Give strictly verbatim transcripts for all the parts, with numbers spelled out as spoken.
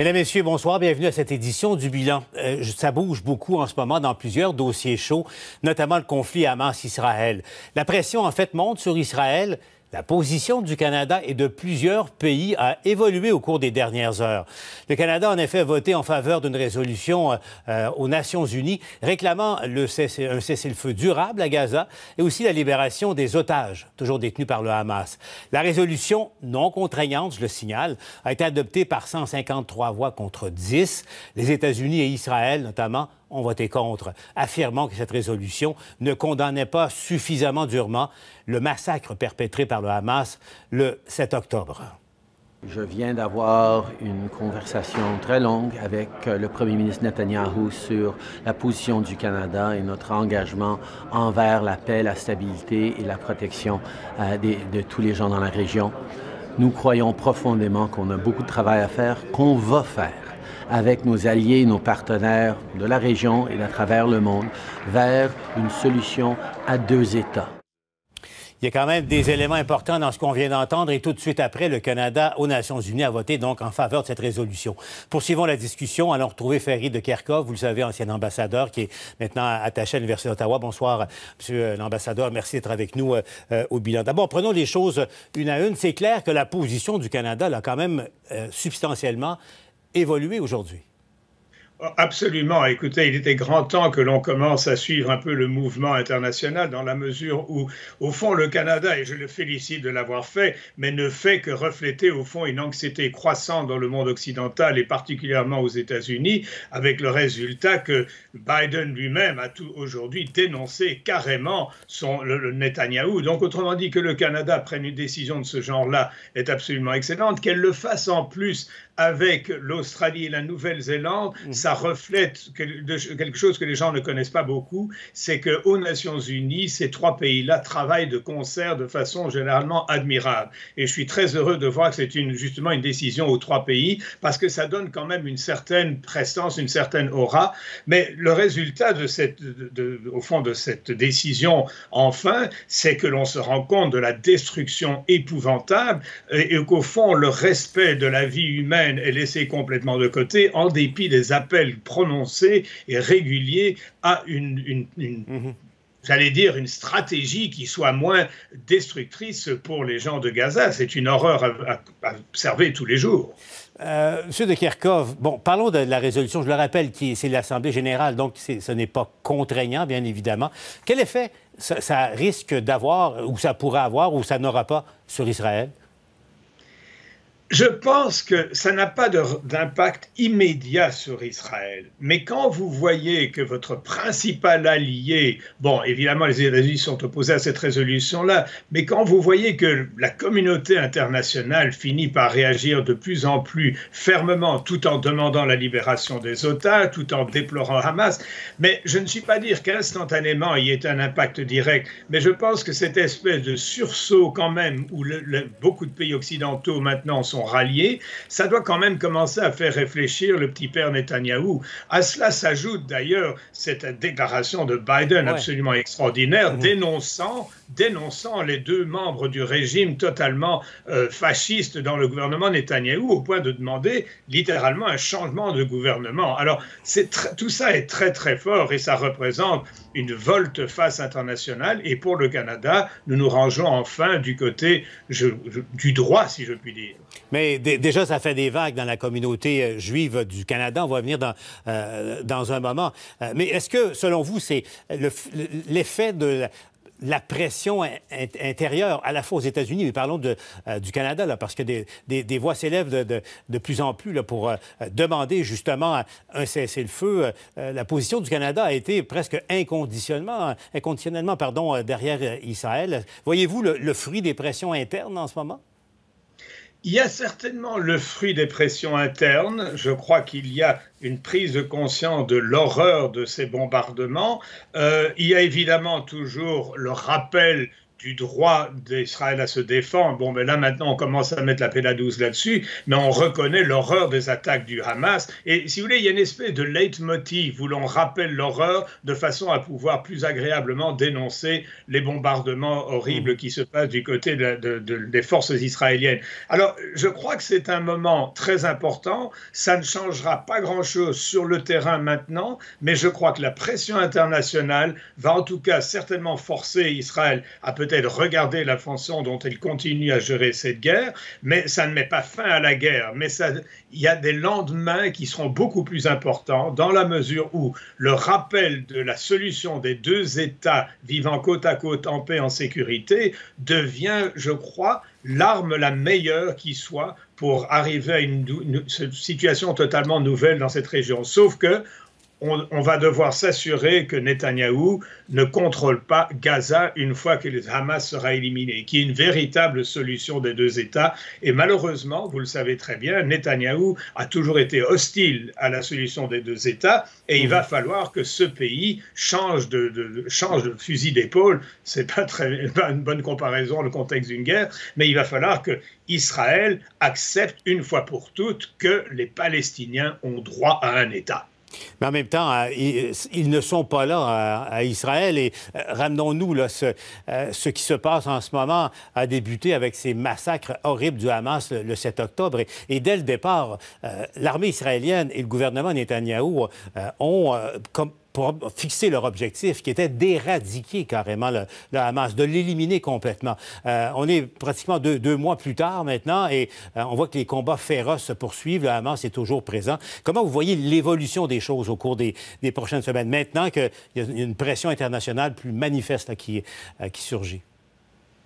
Mesdames, Messieurs, bonsoir. Bienvenue à cette édition du bilan. Euh, ça bouge beaucoup en ce moment dans plusieurs dossiers chauds, notamment le conflit Hamas-Israël. La pression, en fait, monte sur Israël. La position du Canada et de plusieurs pays a évolué au cours des dernières heures. Le Canada, en effet, a voté en faveur d'une résolution euh, aux Nations unies réclamant le cesse, un cessez-le-feu durable à Gaza et aussi la libération des otages, toujours détenus par le Hamas. La résolution non contraignante, je le signale, a été adoptée par cent cinquante-trois voix contre dix. Les États-Unis et Israël, notamment, ont voté contre, affirmant que cette résolution ne condamnait pas suffisamment durement le massacre perpétré par le Hamas le sept octobre. Je viens d'avoir une conversation très longue avec le premier ministre Netanyahu sur la position du Canada et notre engagement envers la paix, la stabilité et la protection euh, des, de tous les gens dans la région. Nous croyons profondément qu'on a beaucoup de travail à faire, qu'on va faire avec nos alliés et nos partenaires de la région et d'à travers le monde, vers une solution à deux États. Il y a quand même des éléments importants dans ce qu'on vient d'entendre et tout de suite après, le Canada aux Nations unies a voté donc en faveur de cette résolution. Poursuivons la discussion. Allons retrouver Ferry de Kerckhove, vous le savez, ancien ambassadeur qui est maintenant attaché à l'Université d'Ottawa. Bonsoir, Monsieur l'ambassadeur. Merci d'être avec nous euh, au bilan. D'abord, prenons les choses une à une. C'est clair que la position du Canada l'a quand même euh, substantiellement évoluer aujourd'hui. Absolument. Écoutez, il était grand temps que l'on commence à suivre un peu le mouvement international dans la mesure où, au fond, le Canada, et je le félicite de l'avoir fait, mais ne fait que refléter, au fond, une anxiété croissante dans le monde occidental et particulièrement aux États-Unis, avec le résultat que Biden lui-même a aujourd'hui dénoncé carrément son, le, le Netanyahou. Donc, autrement dit, que le Canada prenne une décision de ce genre-là est absolument excellente. Qu'elle le fasse en plus avec l'Australie et la Nouvelle-Zélande, mmh. ça Ça reflète quelque chose que les gens ne connaissent pas beaucoup, c'est qu'aux Nations unies, ces trois pays-là travaillent de concert de façon généralement admirable. Et je suis très heureux de voir que c'est une, justement une décision aux trois pays, parce que ça donne quand même une certaine prestance, une certaine aura. Mais le résultat, de cette, de, de, au fond, de cette décision, enfin, c'est que l'on se rend compte de la destruction épouvantable et, et qu'au fond, le respect de la vie humaine est laissé complètement de côté, en dépit des appels prononcé et régulier à une, une, une mm-hmm. j'allais dire, une stratégie qui soit moins destructrice pour les gens de Gaza. C'est une horreur à, à observer tous les jours. Euh, Monsieur de Kerckhove, bon, parlons de la résolution. Je le rappelle, c'est l'Assemblée générale, donc ce n'est pas contraignant, bien évidemment. Quel effet ça, ça risque d'avoir, ou ça pourrait avoir, ou ça n'aura pas sur Israël? Je pense que ça n'a pas d'impact immédiat sur Israël. Mais quand vous voyez que votre principal allié, bon, évidemment, les États-Unis sont opposés à cette résolution-là, mais quand vous voyez que la communauté internationale finit par réagir de plus en plus fermement, tout en demandant la libération des otages, tout en déplorant Hamas, mais je ne suis pas dire qu'instantanément il y ait un impact direct, mais je pense que cette espèce de sursaut quand même, où le, le, beaucoup de pays occidentaux maintenant sont ralliés, ça doit quand même commencer à faire réfléchir le petit père Netanyahou. À cela s'ajoute d'ailleurs cette déclaration de Biden ouais. absolument extraordinaire, mmh. dénonçant, dénonçant les deux membres du régime totalement euh, fasciste dans le gouvernement Netanyahou, au point de demander littéralement un changement de gouvernement. Alors tout ça est très très fort et ça représente une volte-face internationale. Et pour le Canada, nous nous rangeons enfin du côté je, je, du droit, si je puis dire. Mais déjà, ça fait des vagues dans la communauté juive du Canada. On va venir dans, euh, dans un moment. Mais est-ce que, selon vous, c'est l'effet le, de la, la pression in intérieure, à la fois aux États-Unis, mais parlons de, euh, du Canada, là, parce que des, des, des voix s'élèvent de, de, de plus en plus là, pour euh, demander justement un cessez-le-feu. Euh, la position du Canada a été presque inconditionnellement, inconditionnellement pardon, derrière Israël. Voyez-vous le, le fruit des pressions internes en ce moment? Il y a certainement le fruit des pressions internes. Je crois qu'il y a une prise de conscience de l'horreur de ces bombardements. Euh, il y a évidemment toujours le rappel du droit d'Israël à se défendre. Bon, mais là, maintenant, on commence à mettre la paix à douze là-dessus, mais on reconnaît l'horreur des attaques du Hamas. Et si vous voulez, il y a une espèce de leitmotiv où l'on rappelle l'horreur de façon à pouvoir plus agréablement dénoncer les bombardements horribles qui se passent du côté de la, de, de, des forces israéliennes. Alors, je crois que c'est un moment très important. Ça ne changera pas grand-chose sur le terrain maintenant, mais je crois que la pression internationale va en tout cas certainement forcer Israël à peut-être regarder la façon dont elle continue à gérer cette guerre, mais ça ne met pas fin à la guerre. Mais ça, il y a des lendemains qui seront beaucoup plus importants dans la mesure où le rappel de la solution des deux États vivant côte à côte en paix, en sécurité, devient, je crois, l'arme la meilleure qui soit pour arriver à une, une situation totalement nouvelle dans cette région. Sauf que On, on va devoir s'assurer que Netanyahou ne contrôle pas Gaza une fois que le Hamas sera éliminé, qui est une véritable solution des deux États. Et malheureusement, vous le savez très bien, Netanyahou a toujours été hostile à la solution des deux États et il va falloir que ce pays change de, de, change de fusil d'épaule. Ce n'est pas, pas une bonne comparaison dans le contexte d'une guerre, mais il va falloir que Israël accepte une fois pour toutes que les Palestiniens ont droit à un État. Mais en même temps, ils ne sont pas là à Israël. Et ramenons-nous, là, ce, ce qui se passe en ce moment a débuté avec ces massacres horribles du Hamas le sept octobre. Et, et dès le départ, l'armée israélienne et le gouvernement Netanyahou ont comme pour fixer leur objectif, qui était d'éradiquer carrément le, le Hamas, de l'éliminer complètement. Euh, on est pratiquement deux, deux mois plus tard maintenant et euh, on voit que les combats féroces se poursuivent. Le Hamas est toujours présent. Comment vous voyez l'évolution des choses au cours des, des prochaines semaines, maintenant qu'il y a une pression internationale plus manifeste là, qui, euh, qui surgit?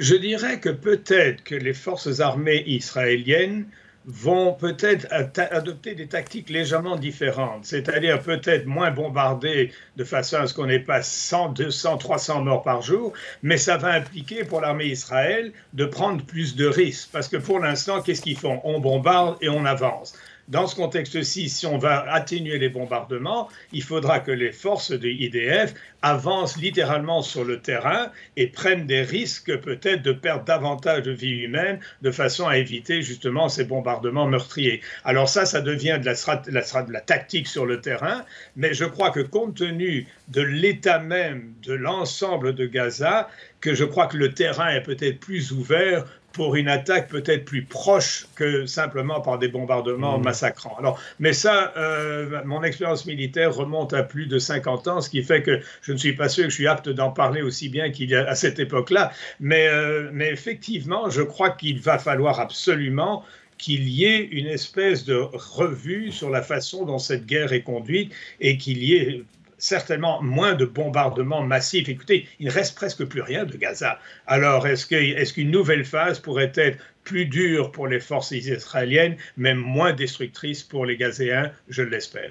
Je dirais que peut-être que les forces armées israéliennes vont peut-être adopter des tactiques légèrement différentes, c'est-à-dire peut-être moins bombarder de façon à ce qu'on n'ait pas cent, deux cents, trois cents morts par jour, mais ça va impliquer pour l'armée israélienne de prendre plus de risques, parce que pour l'instant, qu'est-ce qu'ils font? On bombarde et on avance. Dans ce contexte-ci, si on va atténuer les bombardements, il faudra que les forces de I D F avancent littéralement sur le terrain et prennent des risques peut-être de perdre davantage de vies humaines de façon à éviter justement ces bombardements meurtriers. Alors ça, ça devient de la, la, de la tactique sur le terrain, mais je crois que compte tenu de l'état même de l'ensemble de Gaza, que je crois que le terrain est peut-être plus ouvert pour une attaque peut-être plus proche que simplement par des bombardements mmh. massacrants. Alors, mais ça, euh, mon expérience militaire remonte à plus de cinquante ans, ce qui fait que je ne suis pas sûr que je suis apte d'en parler aussi bien qu'il y a à cette époque-là. Mais, euh, mais effectivement, je crois qu'il va falloir absolument qu'il y ait une espèce de revue sur la façon dont cette guerre est conduite et qu'il y ait certainement moins de bombardements massifs. Écoutez, il ne reste presque plus rien de Gaza. Alors, est-ce que, est-ce qu'une nouvelle phase pourrait être plus dure pour les forces israéliennes, mais moins destructrice pour les Gazéens? Je l'espère.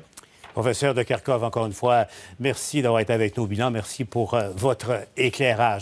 Professeur de Kerckhove, encore une fois, merci d'avoir été avec nous au bilan. Merci pour votre éclairage.